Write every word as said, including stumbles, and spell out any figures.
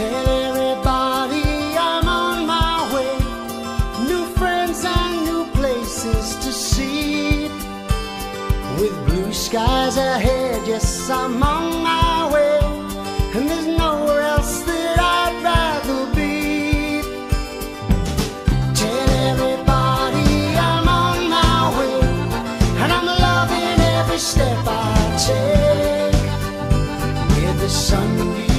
Tell everybody I'm on my way. New friends and new places to see. With blue skies ahead, yes, I'm on my way. And there's nowhere else that I'd rather be. Tell everybody I'm on my way. And I'm loving every step I take. With the sun